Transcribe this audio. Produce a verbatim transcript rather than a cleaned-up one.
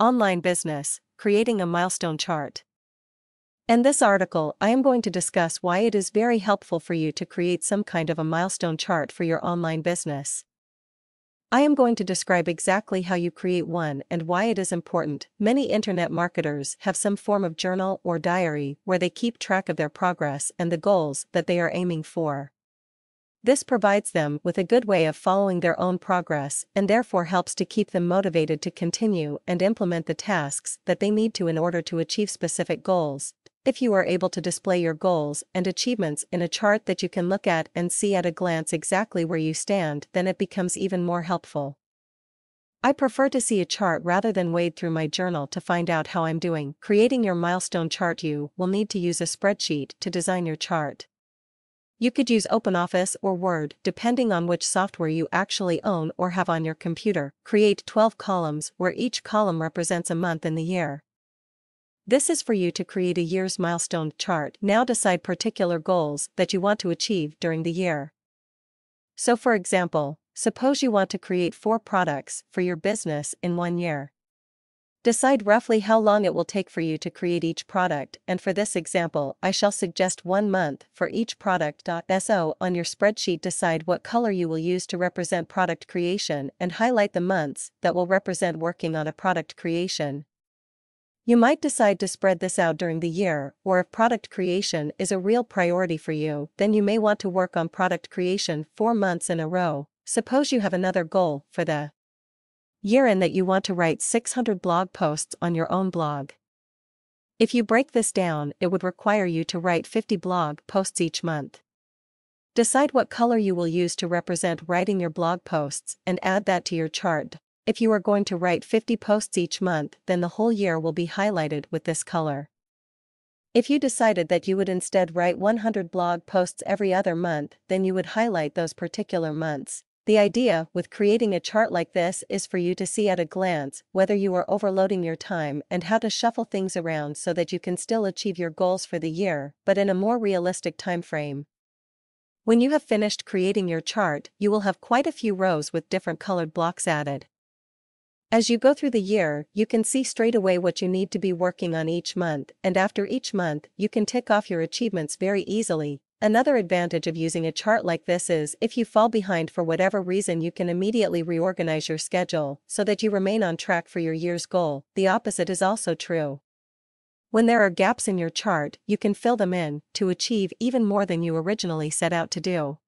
Online business, creating a milestone chart. In this article, I am going to discuss why it is very helpful for you to create some kind of a milestone chart for your online business. I am going to describe exactly how you create one and why it is important. Many internet marketers have some form of journal or diary where they keep track of their progress and the goals that they are aiming for. This provides them with a good way of following their own progress and therefore helps to keep them motivated to continue and implement the tasks that they need to in order to achieve specific goals. If you are able to display your goals and achievements in a chart that you can look at and see at a glance exactly where you stand, then it becomes even more helpful. I prefer to see a chart rather than wade through my journal to find out how I'm doing. Creating your milestone chart, you will need to use a spreadsheet to design your chart. You could use OpenOffice or Word, depending on which software you actually own or have on your computer. Create twelve columns where each column represents a month in the year. This is for you to create a year's milestone chart. Now decide particular goals that you want to achieve during the year. So for example, suppose you want to create four products for your business in one year. Decide roughly how long it will take for you to create each product, and for this example, I shall suggest one month for each product. So on your spreadsheet, decide what color you will use to represent product creation and highlight the months that will represent working on a product creation. You might decide to spread this out during the year, or if product creation is a real priority for you, then you may want to work on product creation four months in a row. Suppose you have another goal for the year in that you want to write six hundred blog posts on your own blog. If you break this down, it would require you to write fifty blog posts each month. Decide what color you will use to represent writing your blog posts and add that to your chart. If you are going to write fifty posts each month, then the whole year will be highlighted with this color. If you decided that you would instead write one hundred blog posts every other month, then you would highlight those particular months. The idea with creating a chart like this is for you to see at a glance whether you are overloading your time and how to shuffle things around so that you can still achieve your goals for the year, but in a more realistic time frame. When you have finished creating your chart, you will have quite a few rows with different colored blocks added. As you go through the year, you can see straight away what you need to be working on each month, and after each month, you can tick off your achievements very easily. Another advantage of using a chart like this is if you fall behind for whatever reason, you can immediately reorganize your schedule so that you remain on track for your year's goal. The opposite is also true. When there are gaps in your chart, you can fill them in to achieve even more than you originally set out to do.